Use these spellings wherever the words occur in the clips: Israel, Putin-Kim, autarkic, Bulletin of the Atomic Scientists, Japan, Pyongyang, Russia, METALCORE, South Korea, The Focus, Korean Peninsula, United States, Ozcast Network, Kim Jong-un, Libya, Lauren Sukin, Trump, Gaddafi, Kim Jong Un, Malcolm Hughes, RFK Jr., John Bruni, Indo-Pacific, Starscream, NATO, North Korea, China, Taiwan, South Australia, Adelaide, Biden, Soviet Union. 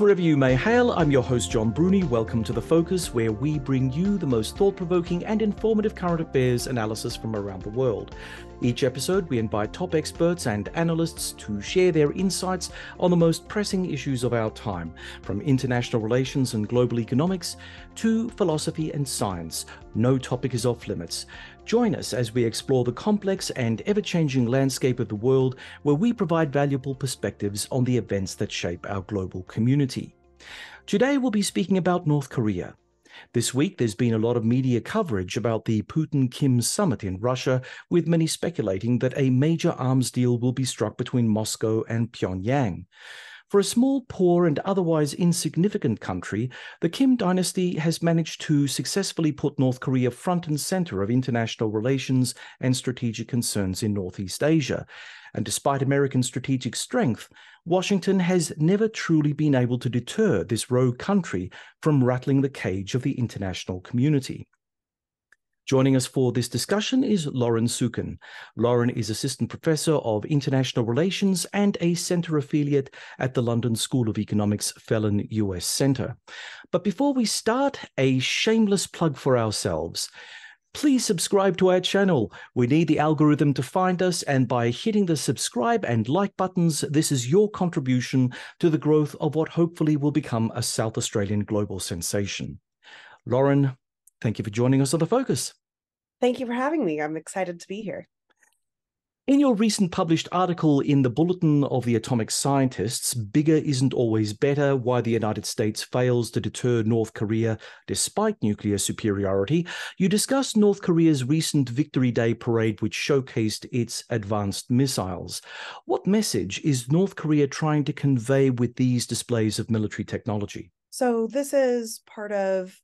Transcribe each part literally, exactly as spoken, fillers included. Wherever you may hail, I'm your host John Bruni. Welcome to The Focus, where we bring you the most thought-provoking and informative current affairs analysis from around the world. Each episode, we invite top experts and analysts to share their insights on the most pressing issues of our time, from international relations and global economics to philosophy and science. No topic is off limits. Join us as we explore the complex and ever-changing landscape of the world, where we provide valuable perspectives on the events that shape our global community. Today, we'll be speaking about North Korea. This week, there's been a lot of media coverage about the Putin-Kim summit in Russia, with many speculating that a major arms deal will be struck between Moscow and Pyongyang. For a small, poor, and otherwise insignificant country, the Kim dynasty has managed to successfully put North Korea front and center of international relations and strategic concerns in Northeast Asia. And despite American strategic strength, Washington has never truly been able to deter this rogue country from rattling the cage of the international community. Joining us for this discussion is Lauren Sukin. Lauren is Assistant Professor of International Relations and a Centre affiliate at the London School of Economics Phelan U S Centre. But before we start, a shameless plug for ourselves. Please subscribe to our channel. We need the algorithm to find us, and by hitting the subscribe and like buttons, this is your contribution to the growth of what hopefully will become a South Australian global sensation. Lauren, thank you for joining us on The Focus. Thank you for having me. I'm excited to be here. In your recent published article in the Bulletin of the Atomic Scientists, "Bigger Isn't Always Better: Why the United States Fails to Deter North Korea Despite Nuclear Superiority," you discuss North Korea's recent Victory Day parade, which showcased its advanced missiles. What message is North Korea trying to convey with these displays of military technology? So this is part of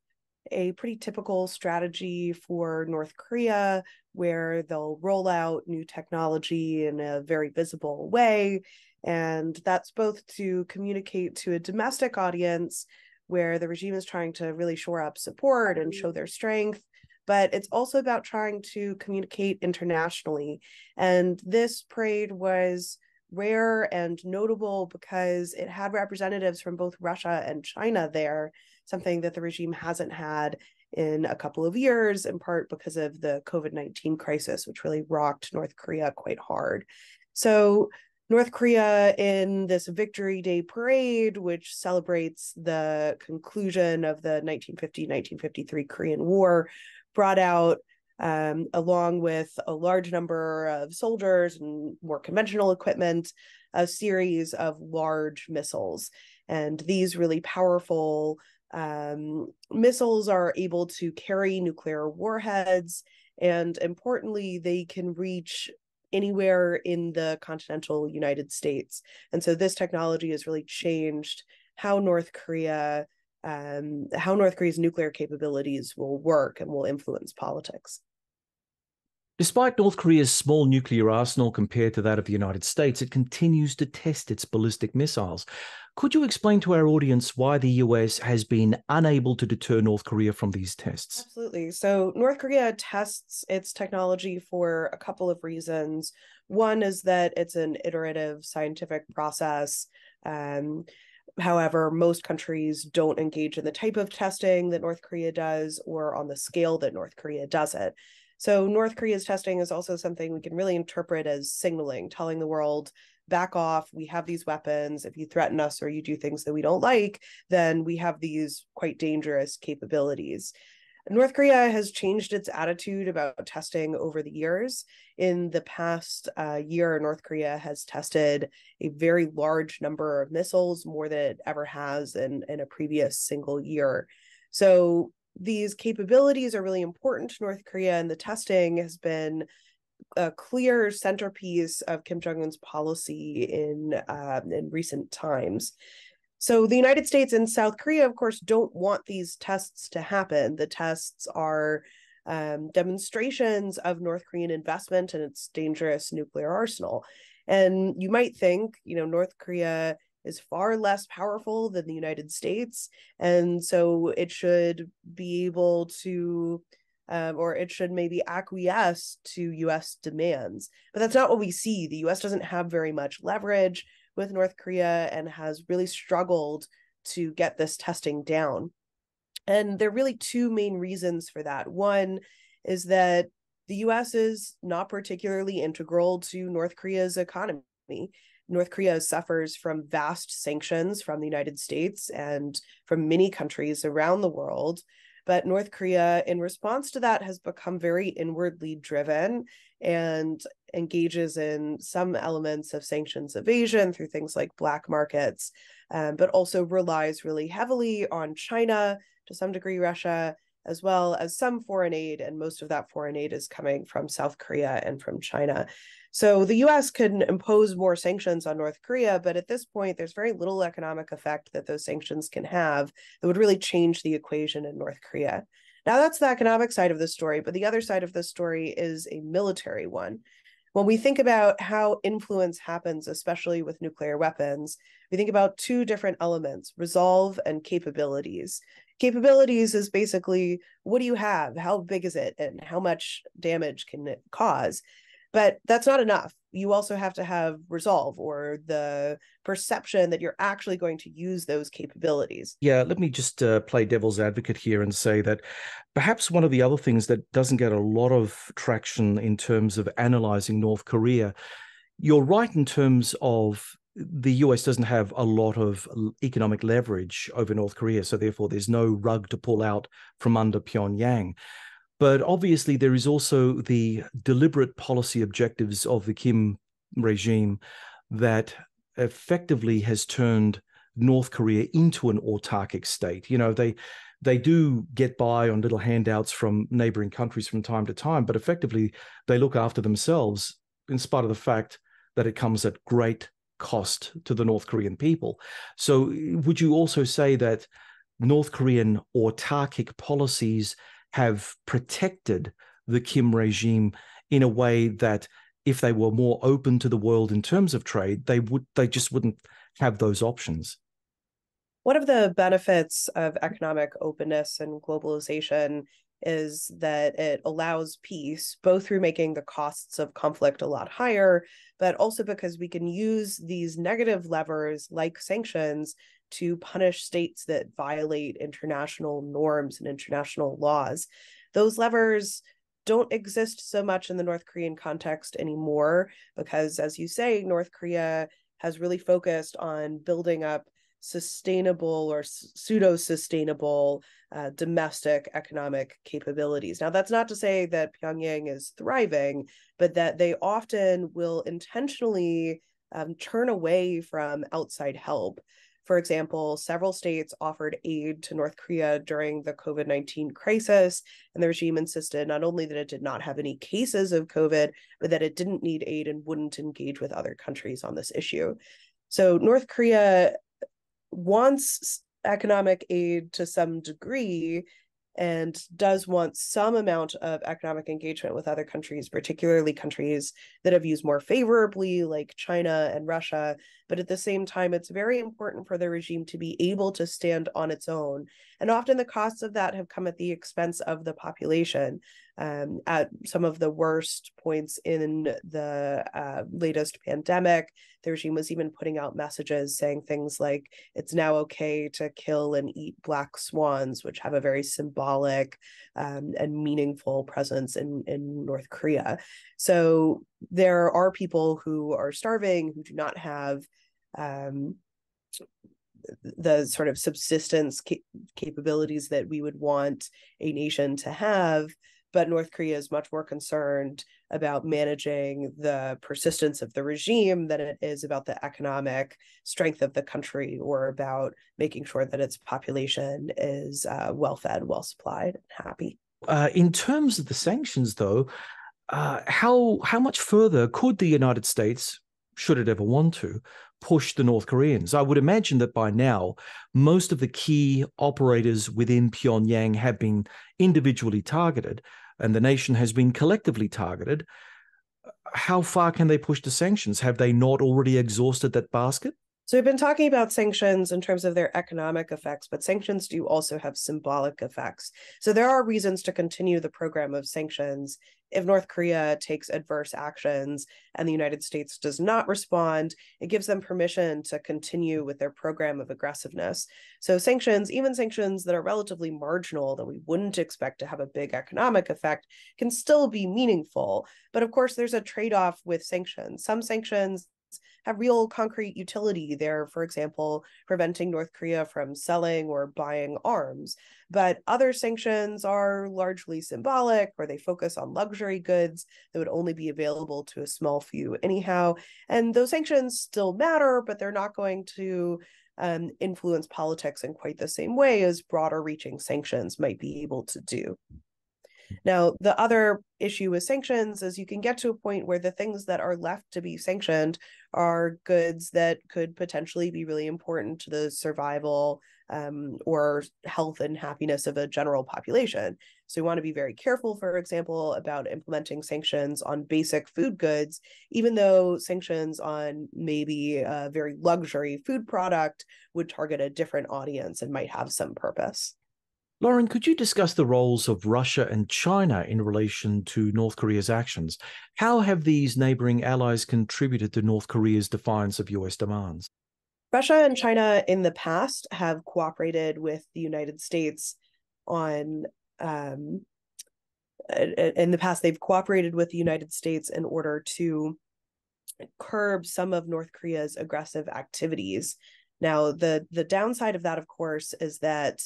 a pretty typical strategy for North Korea, where they'll roll out new technology in a very visible way. And that's both to communicate to a domestic audience where the regime is trying to really shore up support and show their strength, but it's also about trying to communicate internationally. And this parade was rare and notable because it had representatives from both Russia and China there, something that the regime hasn't had in a couple of years, in part because of the COVID nineteen crisis, which really rocked North Korea quite hard. So North Korea, in this Victory Day parade, which celebrates the conclusion of the nineteen fifty to nineteen fifty-three Korean War, brought out, Um, along with a large number of soldiers and more conventional equipment, a series of large missiles. And these really powerful um, missiles are able to carry nuclear warheads, and importantly, they can reach anywhere in the continental United States. And so this technology has really changed how North Korea um, how North Korea's nuclear capabilities will work and will influence politics. Despite North Korea's small nuclear arsenal compared to that of the United States, it continues to test its ballistic missiles. Could you explain to our audience why the U S has been unable to deter North Korea from these tests? Absolutely. So North Korea tests its technology for a couple of reasons. One is that it's an iterative scientific process. Um, However, most countries don't engage in the type of testing that North Korea does or on the scale that North Korea does it. So North Korea's testing is also something we can really interpret as signaling, telling the world, back off, we have these weapons. If you threaten us or you do things that we don't like, then we have these quite dangerous capabilities. North Korea has changed its attitude about testing over the years. In the past uh, year, North Korea has tested a very large number of missiles, more than it ever has in, in a previous single year. So these capabilities are really important to North Korea, and the testing has been a clear centerpiece of Kim Jong-un's policy in uh, in recent times. So the United States and South Korea, of course, don't want these tests to happen. The tests are um, demonstrations of North Korean investment and its dangerous nuclear arsenal. And you might think, you know, North Korea is far less powerful than the United States, and so it should be able to, um, or it should maybe acquiesce to U S demands. But that's not what we see. The U S doesn't have very much leverage with North Korea and has really struggled to get this testing down. And there are really two main reasons for that. One is that the U S is not particularly integral to North Korea's economy. North Korea suffers from vast sanctions from the United States and from many countries around the world. But North Korea, in response to that, has become very inwardly driven and engages in some elements of sanctions evasion through things like black markets, um, but also relies really heavily on China, to some degree Russia, as well as some foreign aid, and most of that foreign aid is coming from South Korea and from China. So the U S can impose more sanctions on North Korea, but at this point, there's very little economic effect that those sanctions can have that would really change the equation in North Korea. Now, that's the economic side of the story, but the other side of the story is a military one. When we think about how influence happens, especially with nuclear weapons, we think about two different elements: resolve and capabilities. Capabilities is basically, what do you have? How big is it? And how much damage can it cause? But that's not enough. You also have to have resolve, or the perception that you're actually going to use those capabilities. Yeah, let me just uh, play devil's advocate here and say that perhaps one of the other things that doesn't get a lot of traction in terms of analyzing North Korea, you're right in terms of the U S doesn't have a lot of economic leverage over North Korea, so therefore there's no rug to pull out from under Pyongyang. But obviously, there is also the deliberate policy objectives of the Kim regime that effectively has turned North Korea into an autarkic state. You know, they they do get by on little handouts from neighboring countries from time to time, but effectively they look after themselves, in spite of the fact that it comes at great cost to the North Korean people. So would you also say that North Korean autarkic policies have protected the Kim regime in a way that if they were more open to the world in terms of trade, they would they just wouldn't have those options? One of the benefits of economic openness and globalization is that it allows peace, both through making the costs of conflict a lot higher, but also because we can use these negative levers like sanctions to punish states that violate international norms and international laws. Those levers don't exist so much in the North Korean context anymore, because, as you say, North Korea has really focused on building up sustainable or pseudo-sustainable uh, domestic economic capabilities. Now, that's not to say that Pyongyang is thriving, but that they often will intentionally um, turn away from outside help. For example, several states offered aid to North Korea during the COVID nineteen crisis, and the regime insisted not only that it did not have any cases of COVID, but that it didn't need aid and wouldn't engage with other countries on this issue. So North Korea wants economic aid to some degree and does want some amount of economic engagement with other countries, particularly countries that have used more favorably, like China and Russia. But at the same time, it's very important for the regime to be able to stand on its own. And often the costs of that have come at the expense of the population. Um, at some of the worst points in the uh, latest pandemic, the regime was even putting out messages saying things like, it's now okay to kill and eat black swans, which have a very symbolic um, and meaningful presence in, in North Korea. So there are people who are starving, who do not have um, the sort of subsistence ca- capabilities that we would want a nation to have. But North Korea is much more concerned about managing the persistence of the regime than it is about the economic strength of the country or about making sure that its population is uh, well-fed, well-supplied, and happy. Uh, in terms of the sanctions, though, uh, how how much further could the United States, should it ever want to, push the North Koreans? I would imagine that by now, most of the key operators within Pyongyang have been individually targeted, and the nation has been collectively targeted. How far can they push the sanctions? Have they not already exhausted that basket? So we've been talking about sanctions in terms of their economic effects, but sanctions do also have symbolic effects. So there are reasons to continue the program of sanctions if North Korea takes adverse actions and the United States does not respond. It gives them permission to continue with their program of aggressiveness. So sanctions, even sanctions that are relatively marginal, that we wouldn't expect to have a big economic effect, can still be meaningful. But of course, there's a trade-off with sanctions. Some sanctions have real concrete utility. They're, for example, preventing North Korea from selling or buying arms. But other sanctions are largely symbolic, or they focus on luxury goods that would only be available to a small few anyhow. And those sanctions still matter, but they're not going to um, influence politics in quite the same way as broader reaching sanctions might be able to do. Now, the other issue with sanctions is you can get to a point where the things that are left to be sanctioned are goods that could potentially be really important to the survival um, or health and happiness of a general population. So we want to be very careful, for example, about implementing sanctions on basic food goods, even though sanctions on maybe a very luxury food product would target a different audience and might have some purpose. Lauren, could you discuss the roles of Russia and China in relation to North Korea's actions? How have these neighboring allies contributed to North Korea's defiance of U S demands? Russia and China in the past have cooperated with the United States on, um, in the past, they've cooperated with the United States in order to curb some of North Korea's aggressive activities. Now, the, the downside of that, of course, is that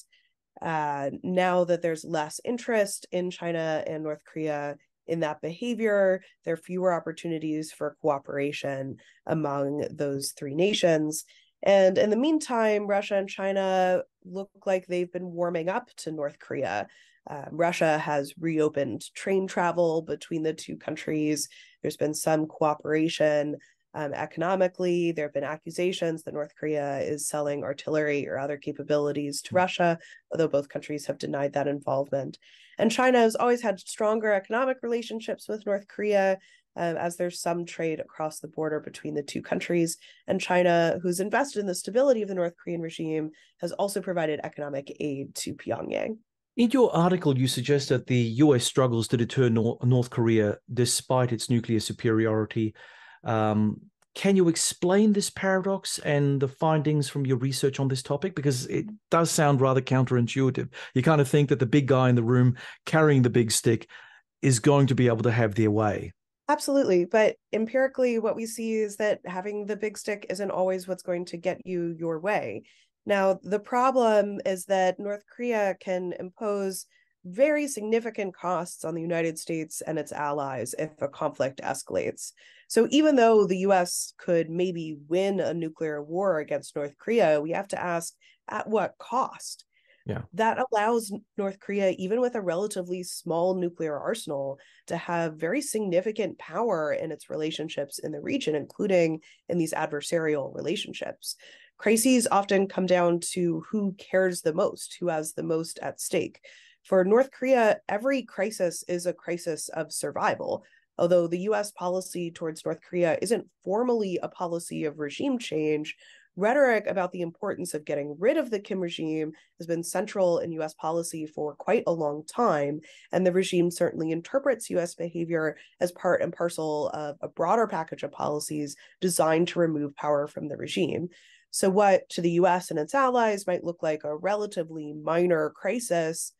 Uh, now that there's less interest in China and North Korea in that behavior, there are fewer opportunities for cooperation among those three nations. And in the meantime, Russia and China look like they've been warming up to North Korea. Uh, Russia has reopened train travel between the two countries. There's been some cooperation Um, economically. There have been accusations that North Korea is selling artillery or other capabilities to Russia, although both countries have denied that involvement. And China has always had stronger economic relationships with North Korea, uh, as there's some trade across the border between the two countries. And China, who's invested in the stability of the North Korean regime, has also provided economic aid to Pyongyang. In your article, you suggest that the U S struggles to deter Nor- North Korea despite its nuclear superiority. Um, can you explain this paradox and the findings from your research on this topic? Because it does sound rather counterintuitive. You kind of think that the big guy in the room carrying the big stick is going to be able to have their way. Absolutely. But empirically, what we see is that having the big stick isn't always what's going to get you your way. Now, the problem is that North Korea can impose very significant costs on the United States and its allies if a conflict escalates. So even though the U S could maybe win a nuclear war against North Korea, we have to ask, at what cost? Yeah. That allows North Korea, even with a relatively small nuclear arsenal, to have very significant power in its relationships in the region, including in these adversarial relationships. Crises often come down to who cares the most, who has the most at stake. For North Korea, every crisis is a crisis of survival. Although the U S policy towards North Korea isn't formally a policy of regime change, rhetoric about the importance of getting rid of the Kim regime has been central in U S policy for quite a long time. And the regime certainly interprets U S behavior as part and parcel of a broader package of policies designed to remove power from the regime. So what to the U S and its allies might look like a relatively minor crisis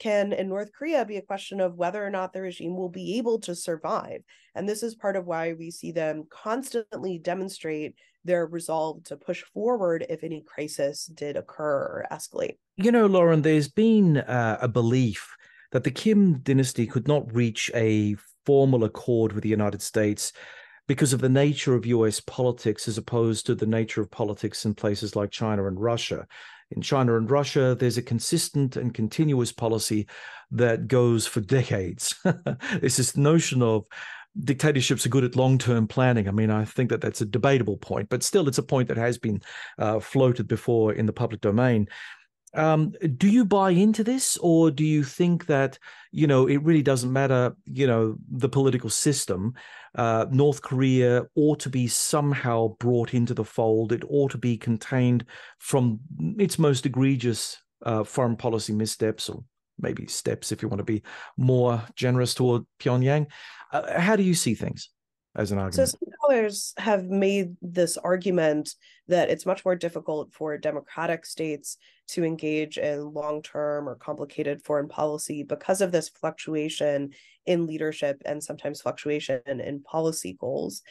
can in North Korea be a question of whether or not the regime will be able to survive. And this is part of why we see them constantly demonstrate their resolve to push forward if any crisis did occur or escalate. You know, Lauren, there's been uh, a belief that the Kim dynasty could not reach a formal accord with the United States because of the nature of U S politics as opposed to the nature of politics in places like China and Russia. In China and Russia, there's a consistent and continuous policy that goes for decades. It's this notion of dictatorships are good at long-term planning. I mean, I think that that's a debatable point, but still it's a point that has been uh, floated before in the public domain. Um, do you buy into this, or do you think that, you know, it really doesn't matter, you know, the political system? Uh, North Korea ought to be somehow brought into the fold. It ought to be contained from its most egregious uh, foreign policy missteps, or maybe steps if you want to be more generous toward Pyongyang. Uh, how do you see things as an argument? So scholars have made this argument that it's much more difficult for democratic states to engage in long-term or complicated foreign policy because of this fluctuation in leadership and sometimes fluctuation in policy goals.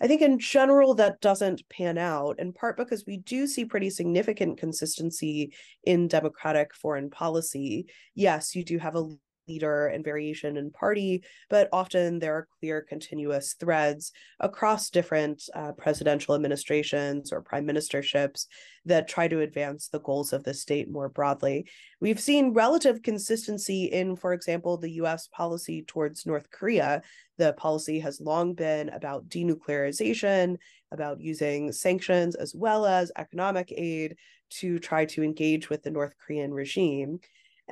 I think in general that doesn't pan out, in part because we do see pretty significant consistency in democratic foreign policy. Yes, you do have a leader and variation in party, but often there are clear continuous threads across different uh, presidential administrations or prime ministerships that try to advance the goals of the state more broadly. We've seen relative consistency in, for example, the U S policy towards North Korea. The policy has long been about denuclearization, about using sanctions as well as economic aid to try to engage with the North Korean regime.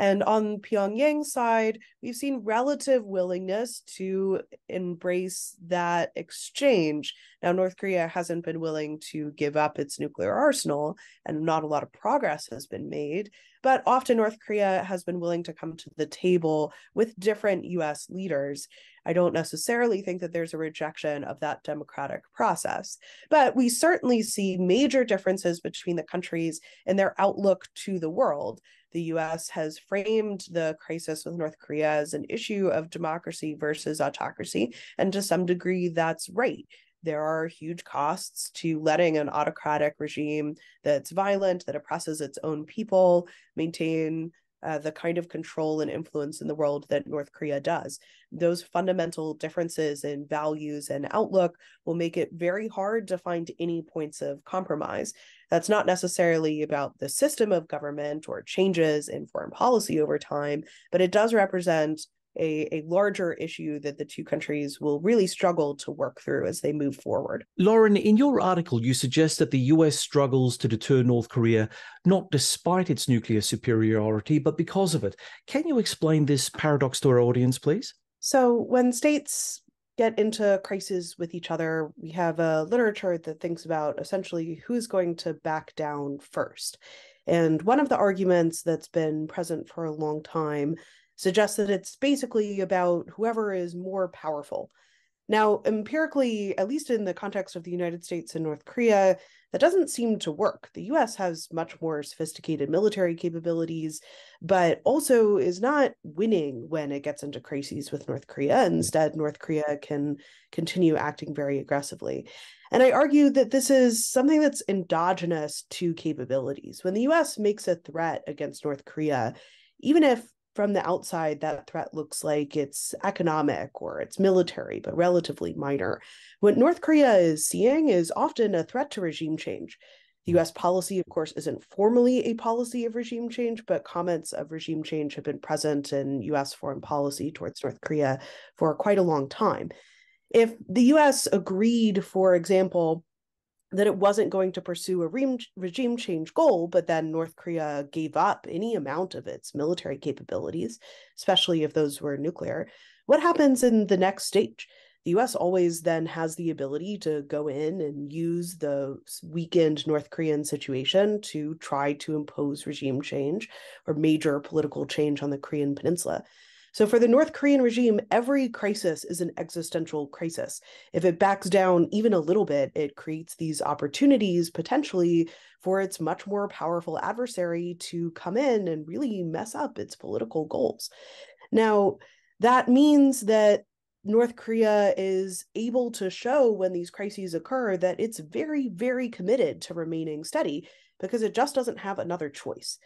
And on Pyongyang's side, we've seen relative willingness to embrace that exchange. Now, North Korea hasn't been willing to give up its nuclear arsenal, and not a lot of progress has been made. But often North Korea has been willing to come to the table with different U S leaders. I don't necessarily think that there's a rejection of that democratic process, but we certainly see major differences between the countries and their outlook to the world. The U S has framed the crisis with North Korea as an issue of democracy versus autocracy, and to some degree, that's right. There are huge costs to letting an autocratic regime that's violent, that oppresses its own people, maintain uh, the kind of control and influence in the world that North Korea does. Those fundamental differences in values and outlook will make it very hard to find any points of compromise. That's not necessarily about the system of government or changes in foreign policy over time, but it does represent A, a larger issue that the two countries will really struggle to work through as they move forward. Lauren, in your article, you suggest that the U S struggles to deter North Korea, not despite its nuclear superiority, but because of it. Can you explain this paradox to our audience, please? So when states get into crises with each other, we have a literature that thinks about essentially who's going to back down first. And one of the arguments that's been present for a long time suggests that it's basically about whoever is more powerful. Now, empirically, at least in the context of the United States and North Korea, that doesn't seem to work. The U S has much more sophisticated military capabilities, but also is not winning when it gets into crises with North Korea. Instead, North Korea can continue acting very aggressively. And I argue that this is something that's endogenous to capabilities. When the U S makes a threat against North Korea, even if from the outside, that threat looks like it's economic or it's military, but relatively minor. What North Korea is seeing is often a threat to regime change. The U S policy, of course, isn't formally a policy of regime change, but comments of regime change have been present in U S foreign policy towards North Korea for quite a long time. If the U S agreed, for example, that it wasn't going to pursue a re- regime change goal, but then North Korea gave up any amount of its military capabilities, especially if those were nuclear, what happens in the next stage? The U S always then has the ability to go in and use the weakened North Korean situation to try to impose regime change or major political change on the Korean peninsula. So for the North Korean regime, every crisis is an existential crisis. If it backs down even a little bit, it creates these opportunities potentially for its much more powerful adversary to come in and really mess up its political goals. Now, that means that North Korea is able to show when these crises occur that it's very, very committed to remaining steady because it just doesn't have another choice.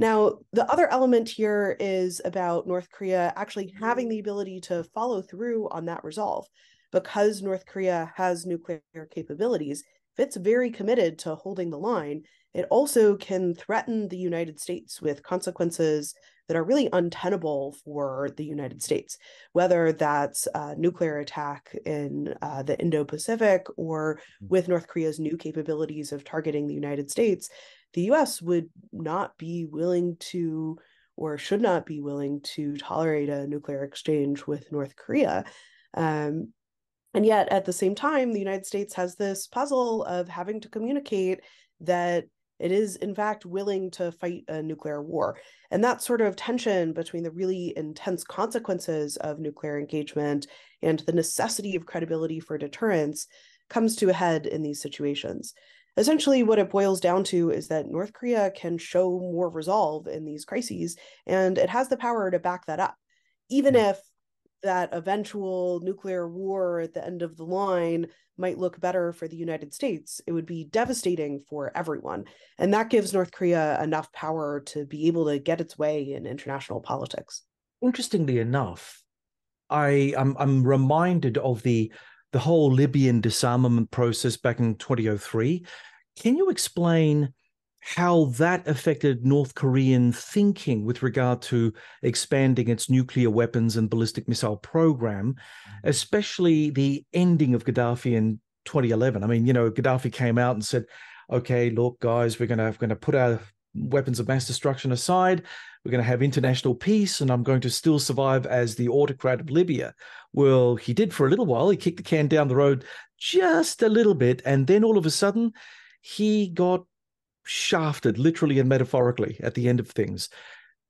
Now, the other element here is about North Korea actually having the ability to follow through on that resolve. because North Korea has nuclear capabilities, if it's very committed to holding the line, it also can threaten the United States with consequences that are really untenable for the United States, whether that's a nuclear attack in uh, the Indo-Pacific or with North Korea's new capabilities of targeting the United States. The U S would not be willing to, or should not be willing to, tolerate a nuclear exchange with North Korea. Um, and yet at the same time, the United States has this puzzle of having to communicate that it is, in fact, willing to fight a nuclear war. And that sort of tension between the really intense consequences of nuclear engagement and the necessity of credibility for deterrence comes to a head in these situations. Essentially, what it boils down to is that North Korea can show more resolve in these crises, and it has the power to back that up, even if that eventual nuclear war at the end of the line might look better for the United States. It would be devastating for everyone. And that gives North Korea enough power to be able to get its way in international politics. Interestingly enough, I, I'm, I'm reminded of the, the whole Libyan disarmament process back in twenty oh three. Can you explain how that affected North Korean thinking with regard to expanding its nuclear weapons and ballistic missile program, especially the ending of Gaddafi in twenty eleven? I mean, you know, Gaddafi came out and said, okay, look, guys, we're going to going to put our weapons of mass destruction aside. We're going to have international peace, and I'm going to still survive as the autocrat of Libya. Well, he did for a little while. He kicked the can down the road just a little bit, and then all of a sudden he got shafted literally and metaphorically at the end of things.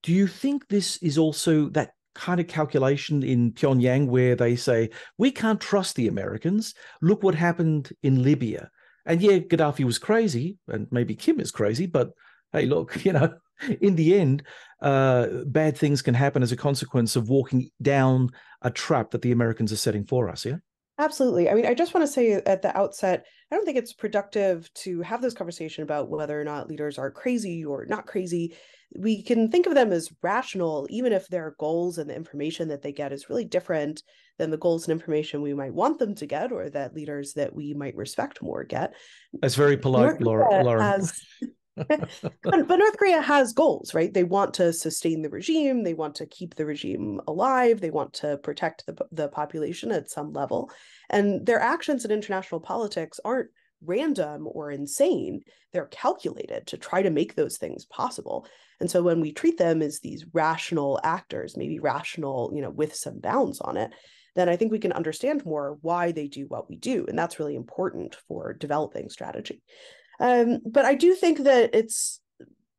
Do you think this is also that kind of calculation in Pyongyang where they say, we can't trust the Americans? Look what happened in Libya. And yeah, Gaddafi was crazy, and maybe Kim is crazy, but hey, look, you know, in the end, uh, bad things can happen as a consequence of walking down a trap that the Americans are setting for us, yeah? Absolutely. I mean, I just want to say at the outset, I don't think it's productive to have this conversation about whether or not leaders are crazy or not crazy. We can think of them as rational, even if their goals and the information that they get is really different than the goals and information we might want them to get, or that leaders that we might respect more get. That's very polite, Lauren. Has, but North Korea has goals, right? They want to sustain the regime. They want to keep the regime alive. They want to protect the, the population at some level. And their actions in international politics aren't random or insane. They're calculated to try to make those things possible. And so when we treat them as these rational actors, maybe rational, you know, with some bounds on it, then I think we can understand more why they do what we do. And that's really important for developing strategy. Um, but I do think that it's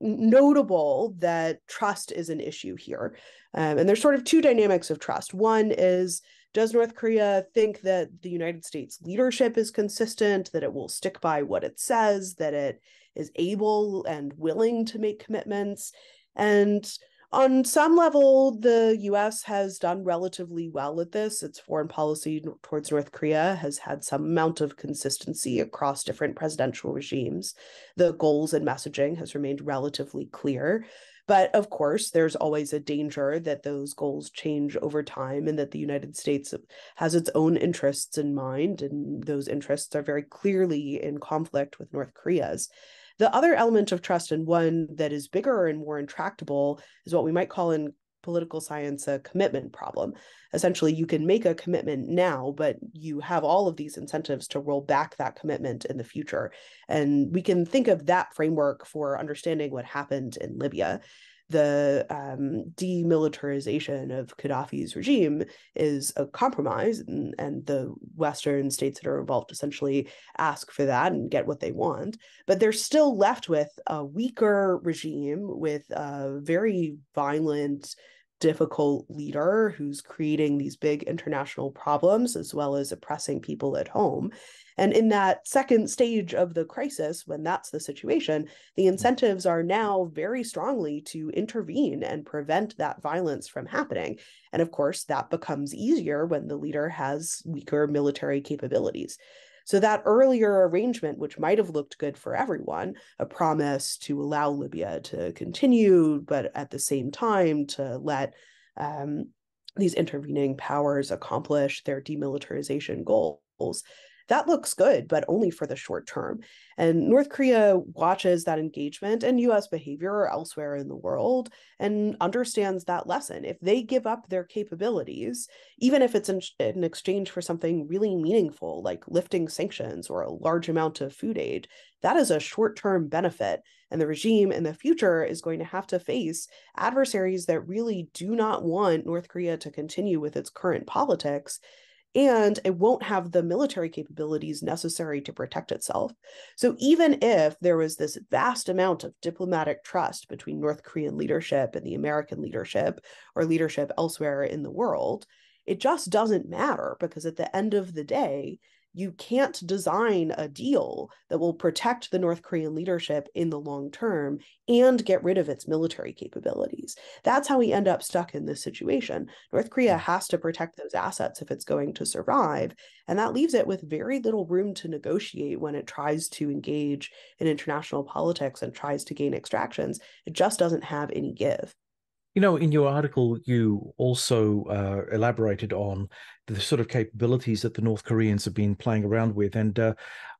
notable that trust is an issue here. Um, and there's sort of two dynamics of trust. One is, does North Korea think that the United States leadership is consistent, that it will stick by what it says, that it is able and willing to make commitments? And on some level, the U S has done relatively well at this. Its foreign policy towards North Korea has had some amount of consistency across different presidential regimes. The goals and messaging has remained relatively clear. But of course, there's always a danger that those goals change over time and that the United States has its own interests in mind, and those interests are very clearly in conflict with North Korea's. The other element of trust, and one that is bigger and more intractable, is what we might call in political science a commitment problem. Essentially, you can make a commitment now, but you have all of these incentives to roll back that commitment in the future. And we can think of that framework for understanding what happened in Libya. The um, demilitarization of Gaddafi's regime is a compromise, and, and the Western states that are involved essentially ask for that and get what they want. But they're still left with a weaker regime with a very violent, difficult leader who's creating these big international problems as well as oppressing people at home. And in that second stage of the crisis, when that's the situation, the incentives are now very strongly to intervene and prevent that violence from happening. And of course, that becomes easier when the leader has weaker military capabilities. So that earlier arrangement, which might have looked good for everyone, a promise to allow Libya to continue, but at the same time to let um, these intervening powers accomplish their demilitarization goals, that looks good, but only for the short term. And North Korea watches that engagement and U S behavior elsewhere in the world and understands that lesson. If they give up their capabilities, even if it's in, in exchange for something really meaningful, like lifting sanctions or a large amount of food aid, that is a short-term benefit. And the regime in the future is going to have to face adversaries that really do not want North Korea to continue with its current politics, and it won't have the military capabilities necessary to protect itself. So even if there was this vast amount of diplomatic trust between North Korean leadership and the American leadership or leadership elsewhere in the world, it just doesn't matter, because at the end of the day, you can't design a deal that will protect the North Korean leadership in the long term and get rid of its military capabilities. That's how we end up stuck in this situation. North Korea has to protect those assets if it's going to survive, and that leaves it with very little room to negotiate when it tries to engage in international politics and tries to gain extractions. It just doesn't have any give. You know, in your article, you also uh, elaborated on the sort of capabilities that the North Koreans have been playing around with. And uh,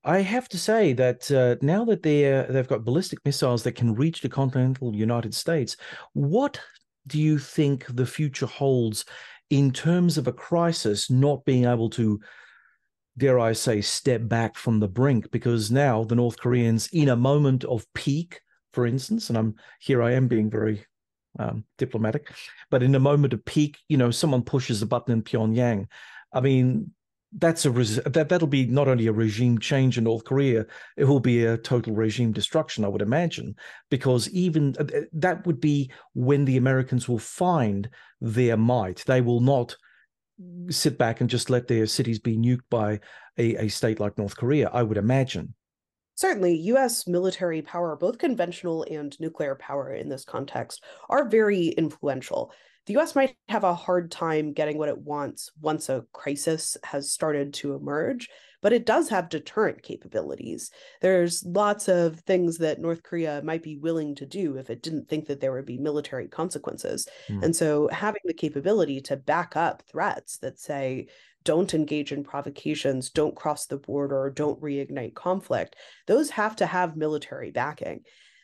I have to say that uh, now that they, uh, they've got ballistic missiles that can reach the continental United States, what do you think the future holds in terms of a crisis not being able to, dare I say, step back from the brink? Because now the North Koreans, in a moment of peak, for instance, and I'm here I am being very... Um, diplomatic, but in a moment of peak, you know, someone pushes a button in Pyongyang. I mean, that's a res- that that'll be not only a regime change in North Korea, it will be a total regime destruction, I would imagine, because even uh, that would be when the Americans will find their might. They will not sit back and just let their cities be nuked by a, a state like North Korea, I would imagine. Certainly, U S military power, both conventional and nuclear power in this context, are very influential. The U S might have a hard time getting what it wants once a crisis has started to emerge, but it does have deterrent capabilities. There's lots of things that North Korea might be willing to do if it didn't think that there would be military consequences. Mm. And so having the capability to back up threats that say, don't engage in provocations, don't cross the border, don't reignite conflict, those have to have military backing.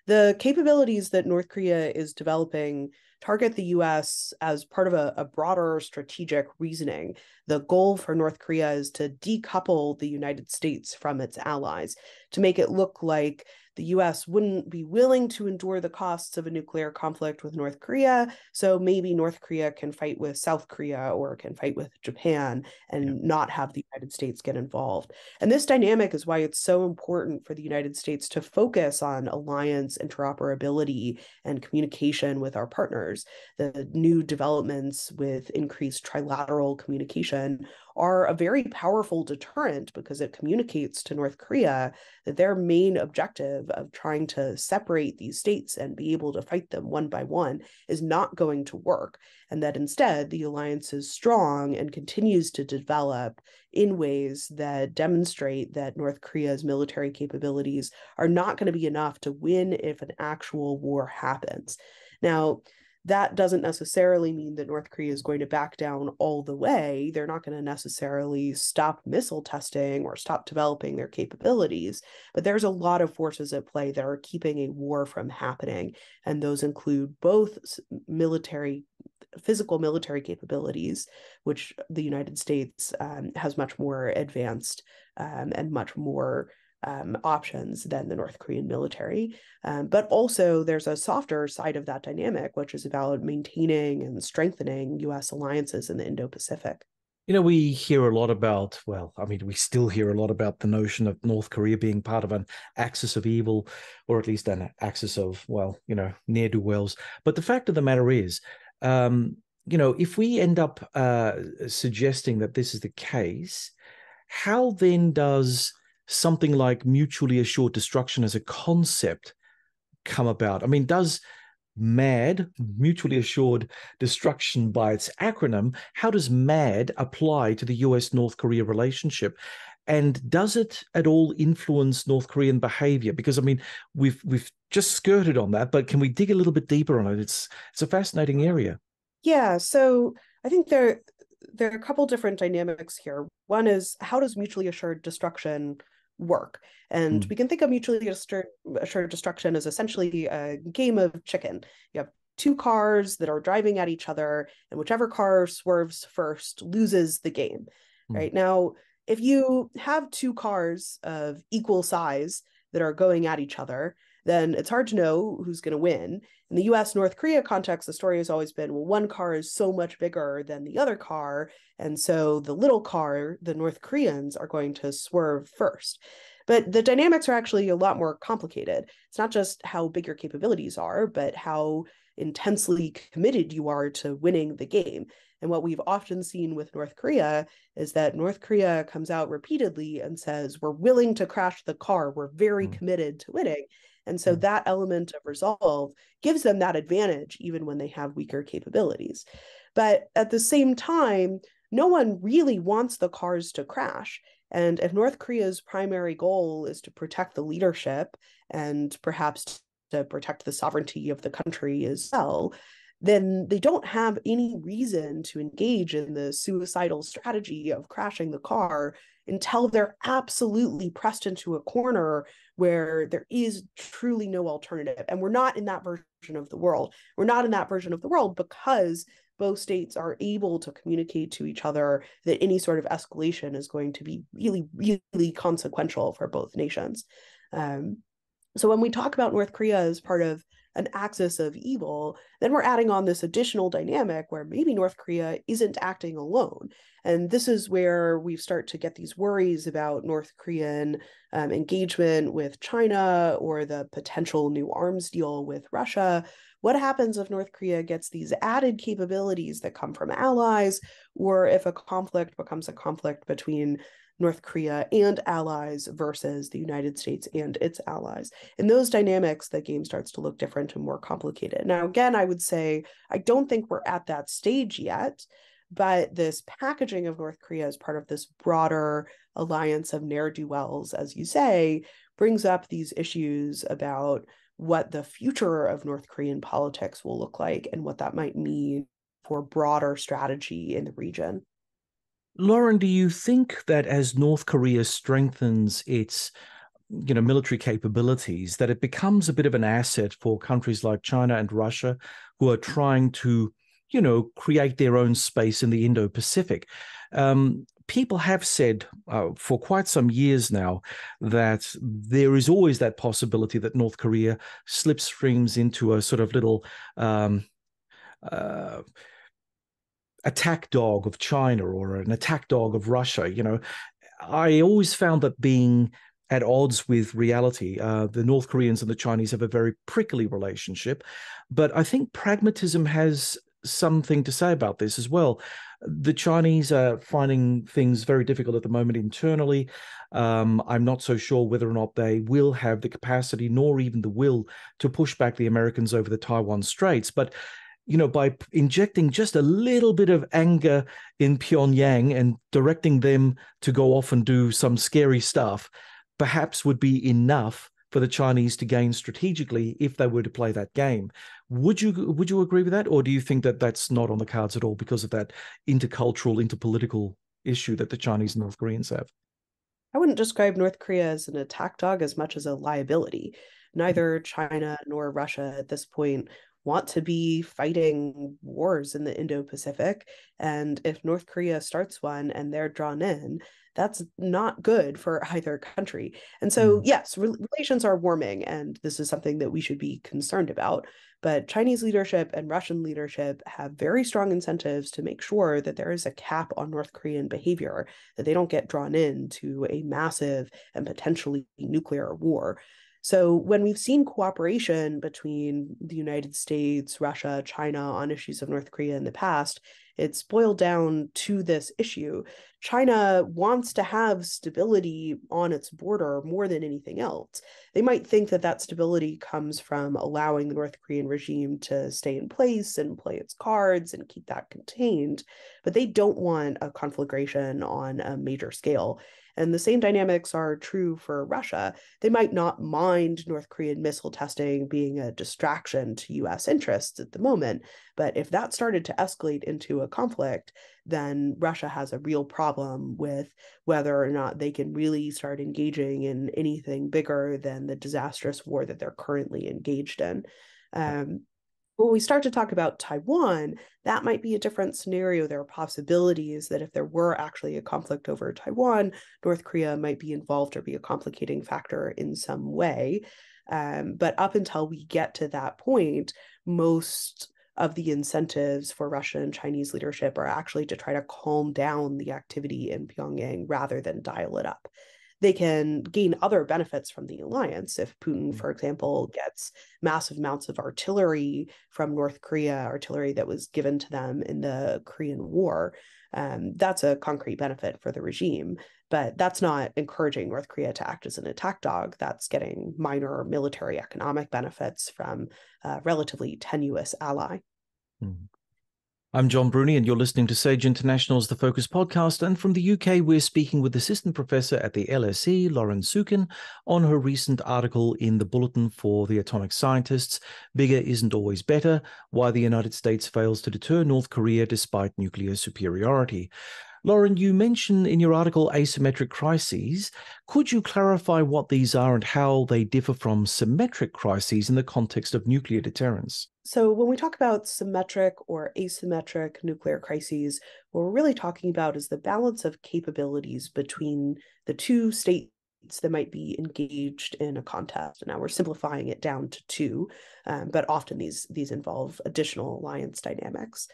The capabilities that North Korea is developing target the U S as part of a, a broader strategic reasoning. The goal for North Korea is to decouple the United States from its allies, to make it look like the U S wouldn't be willing to endure the costs of a nuclear conflict with North Korea, so maybe North Korea can fight with South Korea or can fight with Japan and yeah. not have the United States get involved. And this dynamic is why it's so important for the United States to focus on alliance, interoperability, and communication with our partners. The new developments with increased trilateral communication are a very powerful deterrent because it communicates to North Korea that their main objective of trying to separate these states and be able to fight them one by one is not going to work, and that instead the alliance is strong and continues to develop in ways that demonstrate that North Korea's military capabilities are not going to be enough to win if an actual war happens. Now, that doesn't necessarily mean that North Korea is going to back down all the way. They're not going to necessarily stop missile testing or stop developing their capabilities, but there's a lot of forces at play that are keeping a war from happening. And those include both military, physical military capabilities, which the United States um, has much more advanced um, and much more Um, options than the North Korean military. Um, but also there's a softer side of that dynamic, which is about maintaining and strengthening U S alliances in the Indo-Pacific. You know, we hear a lot about, well, I mean, we still hear a lot about the notion of North Korea being part of an axis of evil, or at least an axis of, well, you know, ne'er-do-wells. But the fact of the matter is, um, you know, if we end up uh, suggesting that this is the case, how then does something like mutually assured destruction as a concept come about? I mean, does MAD, mutually assured destruction by its acronym, how does MAD apply to the U S-North Korea relationship? And does it at all influence North Korean behavior? Because, I mean, we've we've just skirted on that, but can we dig a little bit deeper on it? It's, it's a fascinating area. Yeah, so I think there, there are a couple different dynamics here. One is, how does mutually assured destruction work? And mm. we can think of mutually assured destruction as essentially a game of chicken. You have two cars that are driving at each other, and whichever car swerves first loses the game. Mm. Right now, if you have two cars of equal size that are going at each other, then it's hard to know who's going to win. In the U S North Korea context, the story has always been, well, one car is so much bigger than the other car, and so the little car, the North Koreans, are going to swerve first. But the dynamics are actually a lot more complicated. It's not just how big your capabilities are, but how intensely committed you are to winning the game. And what we've often seen with North Korea is that North Korea comes out repeatedly and says, we're willing to crash the car, we're very mm-hmm. committed to winning. And so that element of resolve gives them that advantage, even when they have weaker capabilities. But at the same time, no one really wants the cars to crash. And if North Korea's primary goal is to protect the leadership and perhaps to protect the sovereignty of the country as well, then they don't have any reason to engage in the suicidal strategy of crashing the car until they're absolutely pressed into a corner where there is truly no alternative. And we're not in that version of the world. We're not in that version of the world because both states are able to communicate to each other that any sort of escalation is going to be really, really consequential for both nations. Um, so when we talk about North Korea as part of an axis of evil, then we're adding on this additional dynamic where maybe North Korea isn't acting alone. And this is where we start to get these worries about North Korean um, engagement with China or the potential new arms deal with Russia. What happens if North Korea gets these added capabilities that come from allies, or if a conflict becomes a conflict between North Korea and allies versus the United States and its allies? In those dynamics, the game starts to look different and more complicated. Now, again, I would say I don't think we're at that stage yet, but this packaging of North Korea as part of this broader alliance of ne'er-do-wells, as you say, brings up these issues about what the future of North Korean politics will look like and what that might mean for broader strategy in the region. Lauren, do you think that as North Korea strengthens its, you know, military capabilities, that it becomes a bit of an asset for countries like China and Russia who are trying to, you know, create their own space in the Indo-Pacific? Um, people have said uh, for quite some years now that there is always that possibility that North Korea slipstreams into a sort of little Um, uh, attack dog of China or an attack dog of Russia. You know, I always found that being at odds with reality. Uh, the North Koreans and the Chinese have a very prickly relationship, but I think pragmatism has something to say about this as well. The Chinese are finding things very difficult at the moment internally. Um, I'm not so sure whether or not they will have the capacity nor even the will to push back the Americans over the Taiwan Straits. But you know, by injecting just a little bit of anger in Pyongyang and directing them to go off and do some scary stuff, perhaps would be enough for the Chinese to gain strategically if they were to play that game. Would you would you agree with that? Or do you think that that's not on the cards at all because of that intercultural, interpolitical issue that the Chinese and North Koreans have? I wouldn't describe North Korea as an attack dog as much as a liability. Neither China nor Russia at this point want to be fighting wars in the Indo-Pacific. And if North Korea starts one and they're drawn in, that's not good for either country. And so, yes, re- relations are warming, and this is something that we should be concerned about. But Chinese leadership and Russian leadership have very strong incentives to make sure that there is a cap on North Korean behavior, that they don't get drawn into a massive and potentially nuclear war. So when we've seen cooperation between the United States, Russia, China on issues of North Korea in the past, it's boiled down to this issue. China wants to have stability on its border more than anything else. They might think that that stability comes from allowing the North Korean regime to stay in place and play its cards and keep that contained, but they don't want a conflagration on a major scale. And the same dynamics are true for Russia. They might not mind North Korean missile testing being a distraction to U S interests at the moment, but if that started to escalate into a conflict, then Russia has a real problem with whether or not they can really start engaging in anything bigger than the disastrous war that they're currently engaged in. Um, When we start to talk about Taiwan, that might be a different scenario. There are possibilities that if there were actually a conflict over Taiwan, North Korea might be involved or be a complicating factor in some way. Um, but up until we get to that point, most of the incentives for Russian and Chinese leadership are actually to try to calm down the activity in Pyongyang rather than dial it up. They can gain other benefits from the alliance. If Putin, for example, gets massive amounts of artillery from North Korea, artillery that was given to them in the Korean War, um, that's a concrete benefit for the regime. But that's not encouraging North Korea to act as an attack dog. That's getting minor military economic benefits from a relatively tenuous ally. Mm-hmm. I'm John Bruni, and you're listening to Sage International's The Focus podcast. And from the U K, we're speaking with Assistant Professor at the L S E, Lauren Sukin, on her recent article in the Bulletin for the Atomic Scientists, Bigger Isn't Always Better, Why the United States Fails to Deter North Korea Despite Nuclear Superiority. Lauren, you mention in your article asymmetric crises. Could you clarify what these are and how they differ from symmetric crises in the context of nuclear deterrence? So when we talk about symmetric or asymmetric nuclear crises, what we're really talking about is the balance of capabilities between the two states that might be engaged in a contest. Now we're simplifying it down to two, um, but often these, these involve additional alliance dynamics.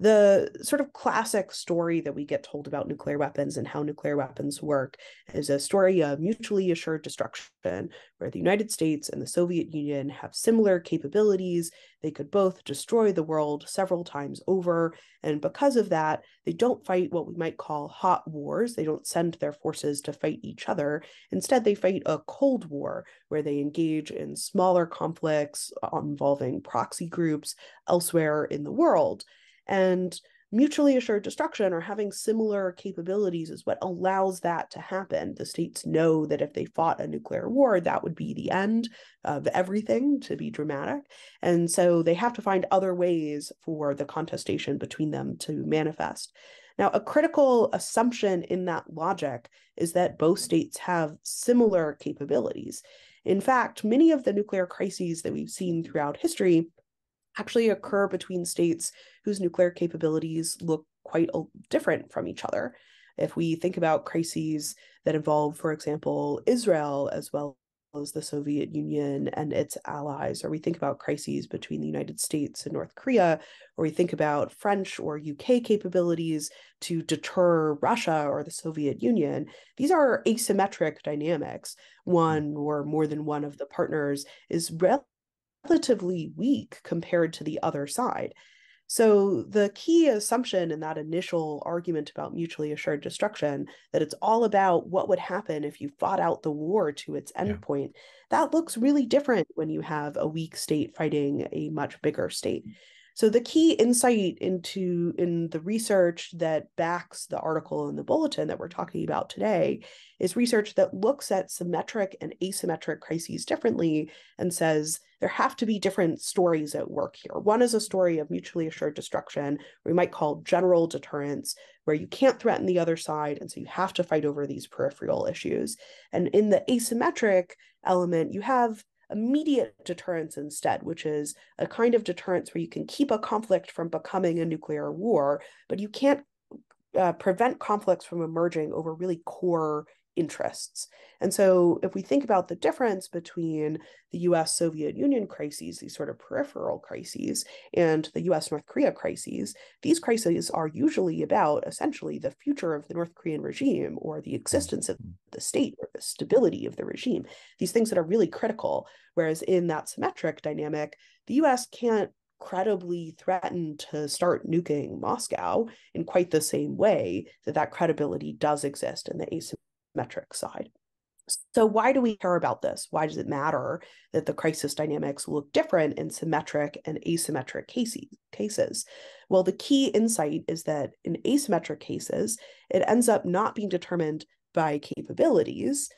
The sort of classic story that we get told about nuclear weapons and how nuclear weapons work is a story of mutually assured destruction, where the United States and the Soviet Union have similar capabilities. They could both destroy the world several times over. And because of that, they don't fight what we might call hot wars. They don't send their forces to fight each other. Instead, they fight a Cold War, where they engage in smaller conflicts involving proxy groups elsewhere in the world. And mutually assured destruction, or having similar capabilities, is what allows that to happen. The states know that if they fought a nuclear war, that would be the end of everything, to be dramatic. And so they have to find other ways for the contestation between them to manifest. Now, a critical assumption in that logic is that both states have similar capabilities. In fact, many of the nuclear crises that we've seen throughout history actually occur between states whose nuclear capabilities look quite different from each other. If we think about crises that involve, for example, Israel as well as the Soviet Union and its allies, or we think about crises between the United States and North Korea, or we think about French or U K capabilities to deter Russia or the Soviet Union, these are asymmetric dynamics. One or more than one of the partners is relatively relatively weak compared to the other side. So the key assumption in that initial argument about mutually assured destruction, that it's all about what would happen if you fought out the war to its endpoint, yeah. that looks really different when you have a weak state fighting a much bigger state. So the key insight into in the research that backs the article in the Bulletin that we're talking about today is research that looks at symmetric and asymmetric crises differently and says there have to be different stories at work here. One is a story of mutually assured destruction, we might call general deterrence, where you can't threaten the other side, and so you have to fight over these peripheral issues. And in the asymmetric element, you have immediate deterrence instead, which is a kind of deterrence where you can keep a conflict from becoming a nuclear war, but you can't uh, prevent conflicts from emerging over really core interests. And so if we think about the difference between the U S-Soviet Union crises, these sort of peripheral crises, and the U S-North Korea crises, these crises are usually about essentially the future of the North Korean regime or the existence of the state or the stability of the regime, these things that are really critical. Whereas in that symmetric dynamic, the U S can't credibly threatened to start nuking Moscow in quite the same way that that credibility does exist in the asymmetric metric side. So why do we care about this? Why does it matter that the crisis dynamics look different in symmetric and asymmetric cases? Well, the key insight is that in asymmetric cases, it ends up not being determined by capabilities,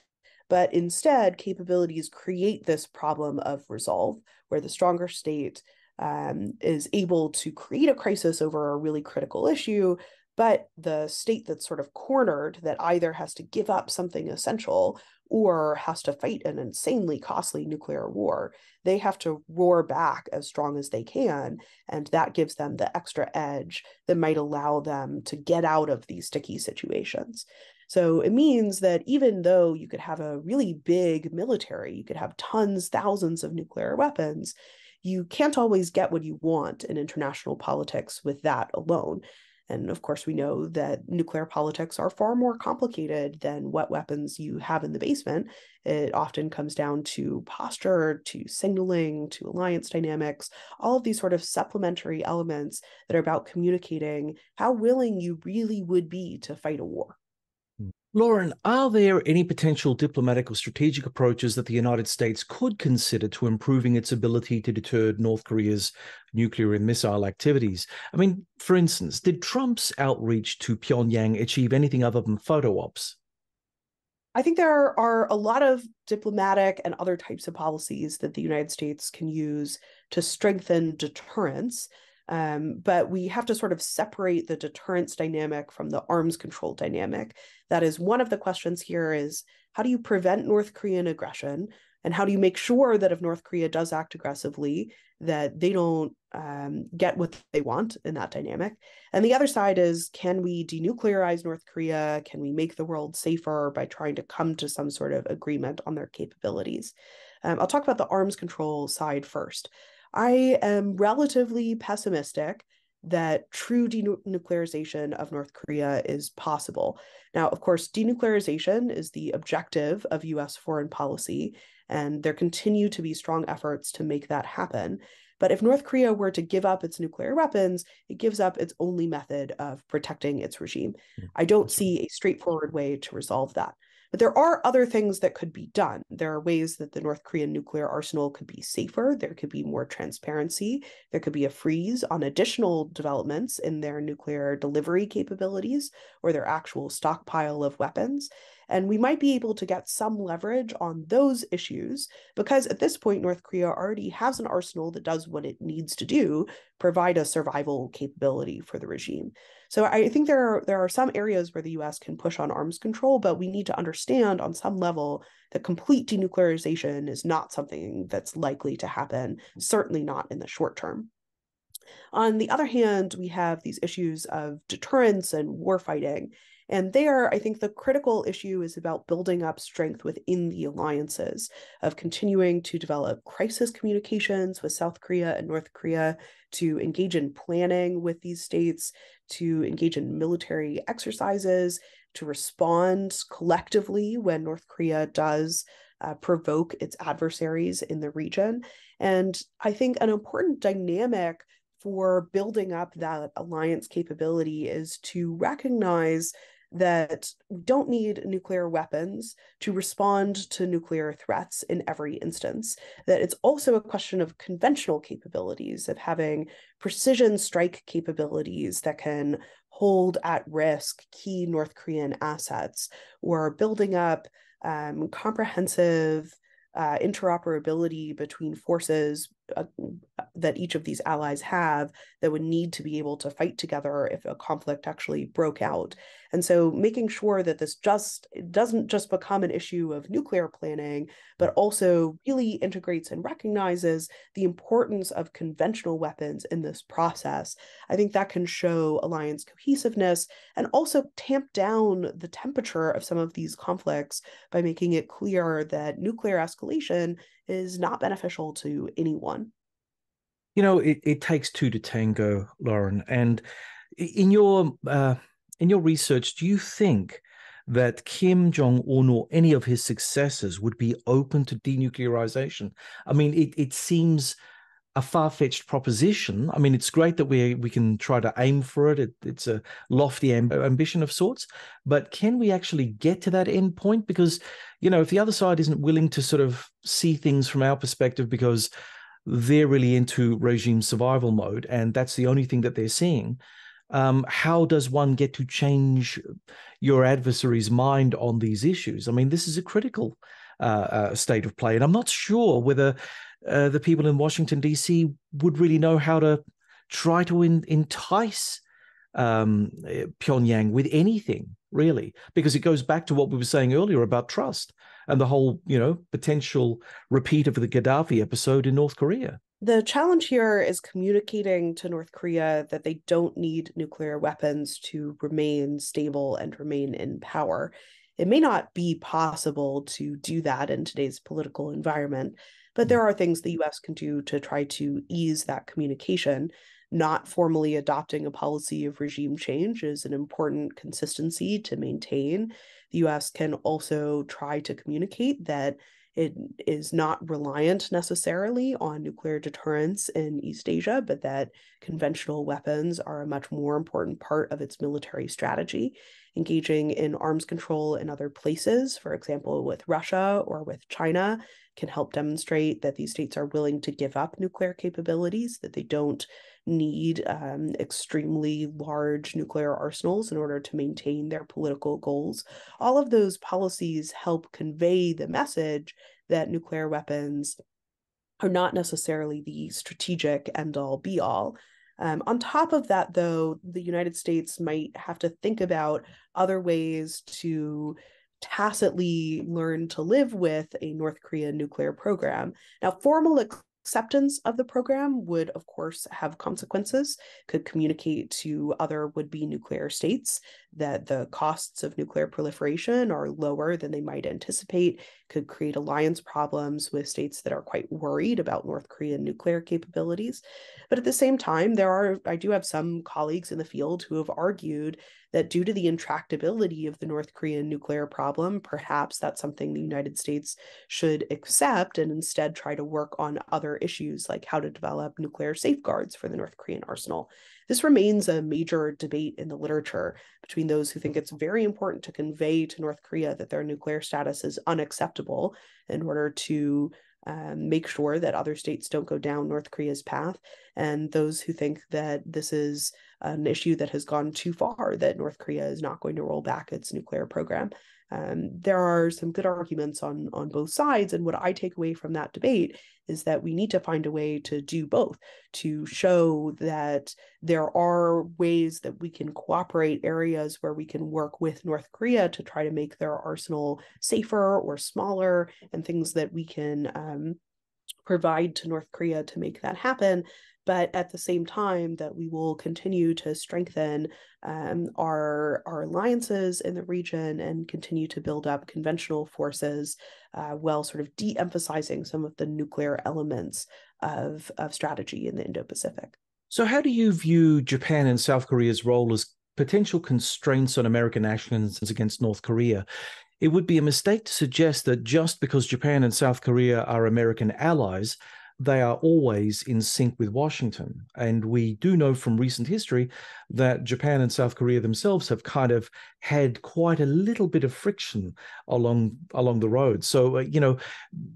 but instead capabilities create this problem of resolve, where the stronger state um, is able to create a crisis over a really critical issue, but the state that's sort of cornered, that either has to give up something essential or has to fight an insanely costly nuclear war, they have to roar back as strong as they can. And that gives them the extra edge that might allow them to get out of these sticky situations. So it means that even though you could have a really big military, you could have tons, thousands of nuclear weapons, you can't always get what you want in international politics with that alone. And of course, we know that nuclear politics are far more complicated than what weapons you have in the basement. It often comes down to posture, to signaling, to alliance dynamics, all of these sort of supplementary elements that are about communicating how willing you really would be to fight a war. Lauren, are there any potential diplomatic or strategic approaches that the United States could consider to improving its ability to deter North Korea's nuclear and missile activities? I mean, for instance, did Trump's outreach to Pyongyang achieve anything other than photo ops? I think there are a lot of diplomatic and other types of policies that the United States can use to strengthen deterrence. Um, but we have to sort of separate the deterrence dynamic from the arms control dynamic. That is one of the questions here is, how do you prevent North Korean aggression? And how do you make sure that if North Korea does act aggressively, that they don't um, get what they want in that dynamic? And the other side is, can we denuclearize North Korea? Can we make the world safer by trying to come to some sort of agreement on their capabilities? Um, I'll talk about the arms control side first. I am relatively pessimistic that true denuclearization of North Korea is possible. Now, of course, denuclearization is the objective of U S foreign policy, and there continue to be strong efforts to make that happen. But if North Korea were to give up its nuclear weapons, it gives up its only method of protecting its regime. I don't see a straightforward way to resolve that. But there are other things that could be done. There are ways that the North Korean nuclear arsenal could be safer. There could be more transparency. There could be a freeze on additional developments in their nuclear delivery capabilities or their actual stockpile of weapons. And we might be able to get some leverage on those issues, because at this point, North Korea already has an arsenal that does what it needs to do, provide a survival capability for the regime. So I think there are, there are some areas where the U S can push on arms control, but we need to understand on some level that complete denuclearization is not something that's likely to happen, certainly not in the short term. On the other hand, we have these issues of deterrence and warfighting. And there, I think the critical issue is about building up strength within the alliances, of continuing to develop crisis communications with South Korea and North Korea, to engage in planning with these states, to engage in military exercises, to respond collectively when North Korea does Uh, provoke its adversaries in the region. And I think an important dynamic for building up that alliance capability is to recognize that we don't need nuclear weapons to respond to nuclear threats in every instance, that it's also a question of conventional capabilities, of having precision strike capabilities that can hold at risk key North Korean assets, or building up Um, comprehensive uh, interoperability between forces uh, that each of these allies have that would need to be able to fight together if a conflict actually broke out. And so making sure that this just it doesn't just become an issue of nuclear planning, but also really integrates and recognizes the importance of conventional weapons in this process. I think that can show alliance cohesiveness and also tamp down the temperature of some of these conflicts by making it clear that nuclear escalation is not beneficial to anyone. You know, it, it takes two to tango, Lauren. And in your uh, in your research, do you think that Kim Jong-un or any of his successors would be open to denuclearization? I mean, it, it seems a far-fetched proposition. I mean, it's great that we we can try to aim for it. it it's a lofty amb- ambition of sorts, but can we actually get to that end point? Because, you know, if the other side isn't willing to sort of see things from our perspective because they're really into regime survival mode and that's the only thing that they're seeing, um, how does one get to change your adversary's mind on these issues? I mean, this is a critical uh, uh, state of play, and I'm not sure whether uh, the people in Washington, D C would really know how to try to in- entice um, Pyongyang with anything, really, because it goes back to what we were saying earlier about trust and the whole, you know, potential repeat of the Gaddafi episode in North Korea. The challenge here is communicating to North Korea that they don't need nuclear weapons to remain stable and remain in power. It may not be possible to do that in today's political environment, but there are things the U S can do to try to ease that communication. Not formally adopting a policy of regime change is an important consistency to maintain. The U S can also try to communicate that it is not reliant necessarily on nuclear deterrence in East Asia, but that conventional weapons are a much more important part of its military strategy. Engaging in arms control in other places, for example, with Russia or with China, can help demonstrate that these states are willing to give up nuclear capabilities, that they don't need um, extremely large nuclear arsenals in order to maintain their political goals. All of those policies help convey the message that nuclear weapons are not necessarily the strategic end-all be-all. Um, on top of that, though, the United States might have to think about other ways to tacitly learn to live with a North Korean nuclear program. Now, formal acceptance of the program would, of course, have consequences, could communicate to other would-be nuclear states that the costs of nuclear proliferation are lower than they might anticipate, could create alliance problems with states that are quite worried about North Korean nuclear capabilities. But at the same time, there are, I do have some colleagues in the field who have argued that due to the intractability of the North Korean nuclear problem, perhaps that's something the United States should accept and instead try to work on other issues like how to develop nuclear safeguards for the North Korean arsenal. This remains a major debate in the literature between those who think it's very important to convey to North Korea that their nuclear status is unacceptable in order to Um, make sure that other states don't go down North Korea's path, and those who think that this is an issue that has gone too far, that North Korea is not going to roll back its nuclear program. Um, there are some good arguments on, on both sides, and what I take away from that debate is that we need to find a way to do both, to show that there are ways that we can cooperate, areas where we can work with North Korea to try to make their arsenal safer or smaller, and things that we can um, provide to North Korea to make that happen. But at the same time, that we will continue to strengthen um, our, our alliances in the region and continue to build up conventional forces uh, while sort of de-emphasizing some of the nuclear elements of, of strategy in the Indo-Pacific. So how do you view Japan and South Korea's role as potential constraints on American actions against North Korea? It would be a mistake to suggest that just because Japan and South Korea are American allies, they are always in sync with Washington. And we do know from recent history that Japan and South Korea themselves have kind of had quite a little bit of friction along along the road. So, uh, you know,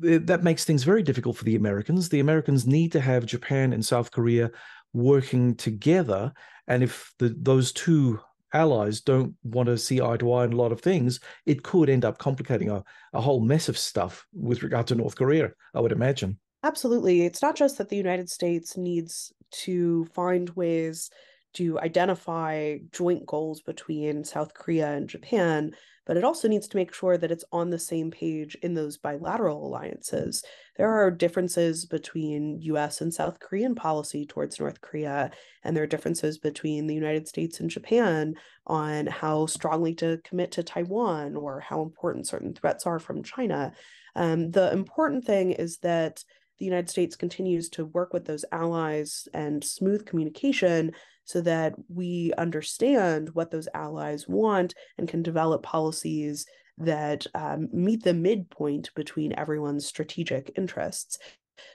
th- that makes things very difficult for the Americans. The Americans need to have Japan and South Korea working together. And if the, those two allies don't want to see eye to eye on a lot of things, it could end up complicating a, a whole mess of stuff with regard to North Korea, I would imagine. Absolutely. It's not just that the United States needs to find ways to identify joint goals between South Korea and Japan, but it also needs to make sure that it's on the same page in those bilateral alliances. There are differences between U S and South Korean policy towards North Korea, and there are differences between the United States and Japan on how strongly to commit to Taiwan or how important certain threats are from China. Um, the important thing is that the United States continues to work with those allies and smooth communication so that we understand what those allies want and can develop policies that um, meet the midpoint between everyone's strategic interests.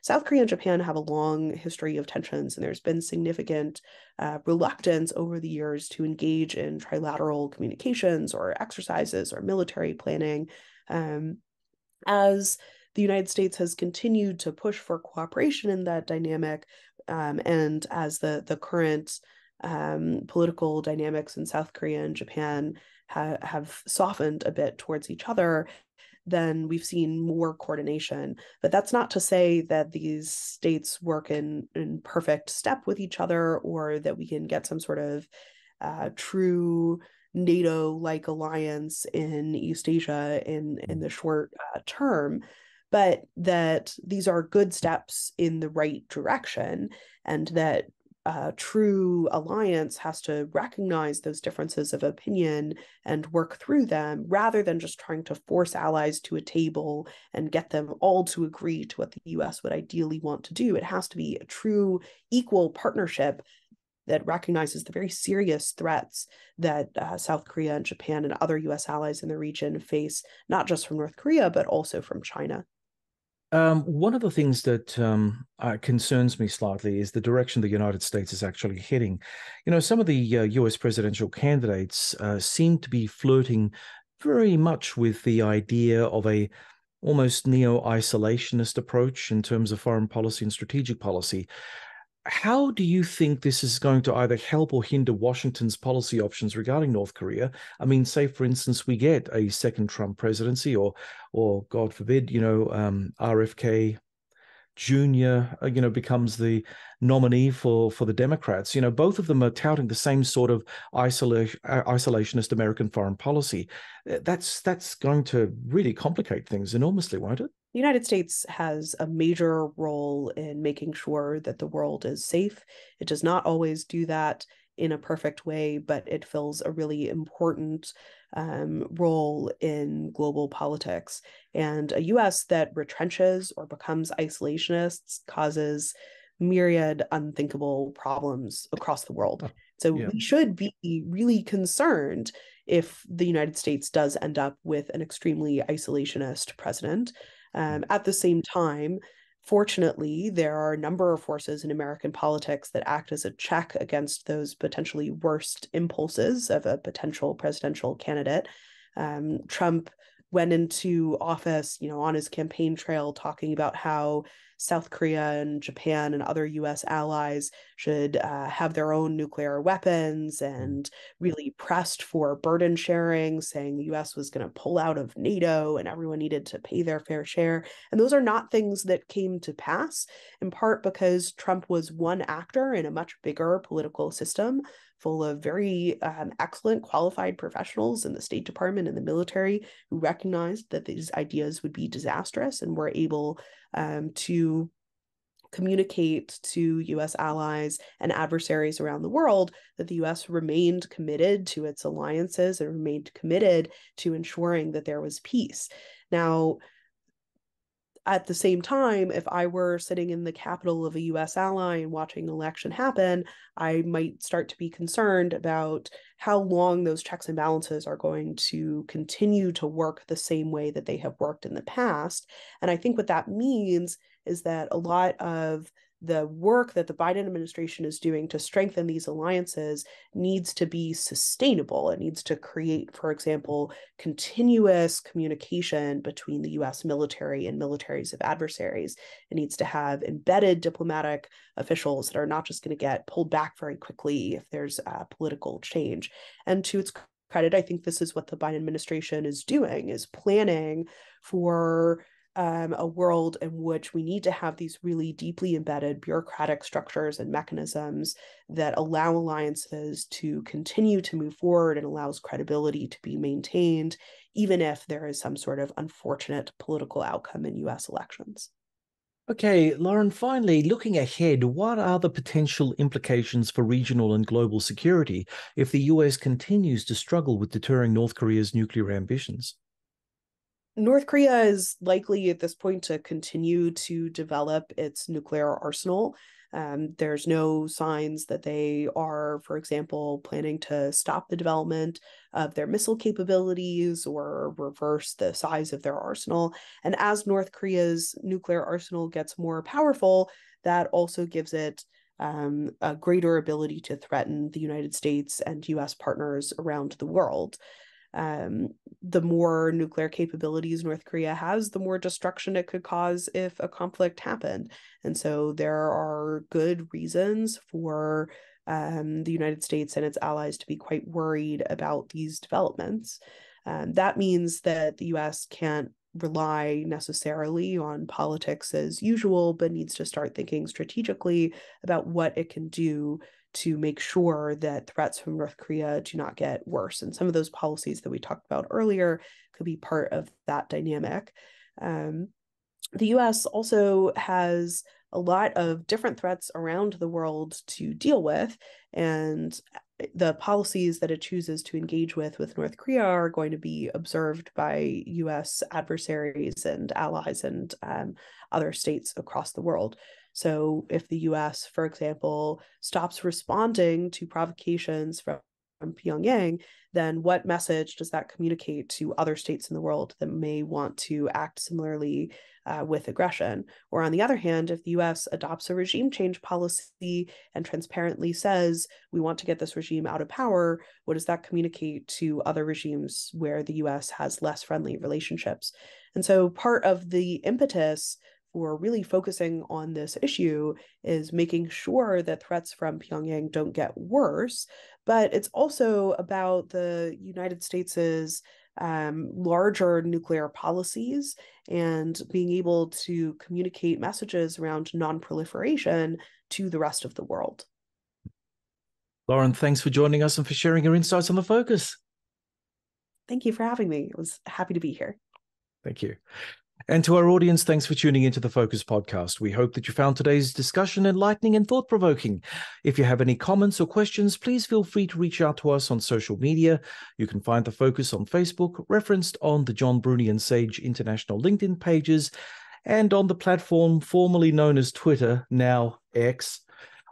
South Korea and Japan have a long history of tensions, and there's been significant uh, reluctance over the years to engage in trilateral communications or exercises or military planning. Um, as the United States has continued to push for cooperation in that dynamic, um, and as the, the current um, political dynamics in South Korea and Japan ha- have softened a bit towards each other, then we've seen more coordination. But that's not to say that these states work in, in perfect step with each other, or that we can get some sort of uh, true NATO-like alliance in East Asia in, in the short uh, term, but that these are good steps in the right direction, and that a true alliance has to recognize those differences of opinion and work through them, rather than just trying to force allies to a table and get them all to agree to what the U S would ideally want to do. It has to be a true equal partnership that recognizes the very serious threats that uh, South Korea and Japan and other U S allies in the region face, not just from North Korea, but also from China. Um, one of the things that um, uh, concerns me slightly is the direction the United States is actually heading. You know, some of the uh, U S presidential candidates uh, seem to be flirting very much with the idea of a almost neo-isolationist approach in terms of foreign policy and strategic policy. How do you think this is going to either help or hinder Washington's policy options regarding North Korea? I mean, say, for instance, we get a second Trump presidency, or, or God forbid, you know, um, R F K Junior, you know, becomes the nominee for, for the Democrats. You know, both of them are touting the same sort of isolation, isolationist American foreign policy. That's, that's going to really complicate things enormously, won't it? The United States has a major role in making sure that the world is safe. It does not always do that in a perfect way, but it fills a really important um, role in global politics. And a U S that retrenches or becomes isolationist causes myriad unthinkable problems across the world. So yeah. We should be really concerned if the United States does end up with an extremely isolationist president. Um, at the same time, fortunately, there are a number of forces in American politics that act as a check against those potentially worst impulses of a potential presidential candidate. Um, Trump went into office, you know, on his campaign trail talking about how South Korea and Japan and other U S allies should uh, have their own nuclear weapons, and really pressed for burden sharing, saying the U S was going to pull out of NATO and everyone needed to pay their fair share. And those are not things that came to pass, in part because Trump was one actor in a much bigger political system full of very um, excellent qualified professionals in the State Department and the military who recognized that these ideas would be disastrous and were able um, to communicate to U S allies and adversaries around the world that the U S remained committed to its alliances and remained committed to ensuring that there was peace. Now, at the same time, if I were sitting in the capital of a U S ally and watching an election happen, I might start to be concerned about how long those checks and balances are going to continue to work the same way that they have worked in the past. And I think what that means is that a lot of the work that the Biden administration is doing to strengthen these alliances needs to be sustainable. It needs to create, for example, continuous communication between the U S military and militaries of adversaries. It needs to have embedded diplomatic officials that are not just going to get pulled back very quickly if there's a political change. And to its credit, I think this is what the Biden administration is doing, is planning for Um, a world in which we need to have these really deeply embedded bureaucratic structures and mechanisms that allow alliances to continue to move forward and allows credibility to be maintained, even if there is some sort of unfortunate political outcome in U S elections. Okay, Lauren, finally, looking ahead, what are the potential implications for regional and global security if the U S continues to struggle with deterring North Korea's nuclear ambitions? North Korea is likely at this point to continue to develop its nuclear arsenal. Um, there's no signs that they are, for example, planning to stop the development of their missile capabilities or reverse the size of their arsenal. And as North Korea's nuclear arsenal gets more powerful, that also gives it um, a greater ability to threaten the United States and U S partners around the world. Um, the more nuclear capabilities North Korea has, the more destruction it could cause if a conflict happened. And so there are good reasons for um, the United States and its allies to be quite worried about these developments. Um, that means that the U S can't rely necessarily on politics as usual, but needs to start thinking strategically about what it can do to make sure that threats from North Korea do not get worse. And some of those policies that we talked about earlier could be part of that dynamic. Um, the U S also has a lot of different threats around the world to deal with, and the policies that it chooses to engage with with North Korea are going to be observed by U S adversaries and allies and um, other states across the world. So if the U S, for example, stops responding to provocations from Pyongyang, then what message does that communicate to other states in the world that may want to act similarly uh, with aggression? Or on the other hand, if the U S adopts a regime change policy and transparently says, we want to get this regime out of power, what does that communicate to other regimes where the U S has less friendly relationships? And so part of the impetus for really focusing on this issue is making sure that threats from Pyongyang don't get worse, but it's also about the United States's um, larger nuclear policies and being able to communicate messages around non-proliferation to the rest of the world. Lauren, thanks for joining us and for sharing your insights on The Focus. Thank you for having me. I was happy to be here. Thank you. And to our audience, thanks for tuning into The Focus podcast. We hope that you found today's discussion enlightening and thought-provoking. If you have any comments or questions, please feel free to reach out to us on social media. You can find The Focus on Facebook, referenced on the John Bruni and Sage International LinkedIn pages, and on the platform formerly known as Twitter, now X,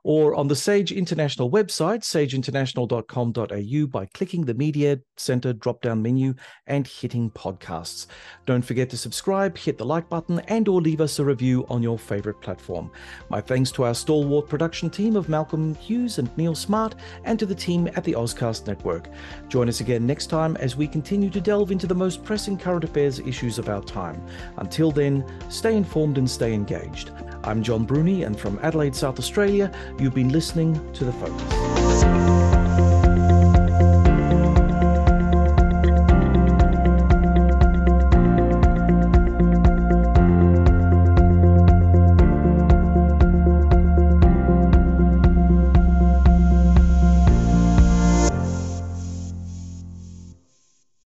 or on the Sage International website, sage international dot com dot a u, by clicking the Media Center drop-down menu and hitting podcasts. Don't forget to subscribe, hit the like button, and or leave us a review on your favorite platform. My thanks to our stalwart production team of Malcolm Hughes and Neil Smart, and to the team at the Ozcast Network. Join us again next time as we continue to delve into the most pressing current affairs issues of our time. Until then, stay informed and stay engaged. I'm John Bruni, and from Adelaide, South Australia, you've been listening to The Focus.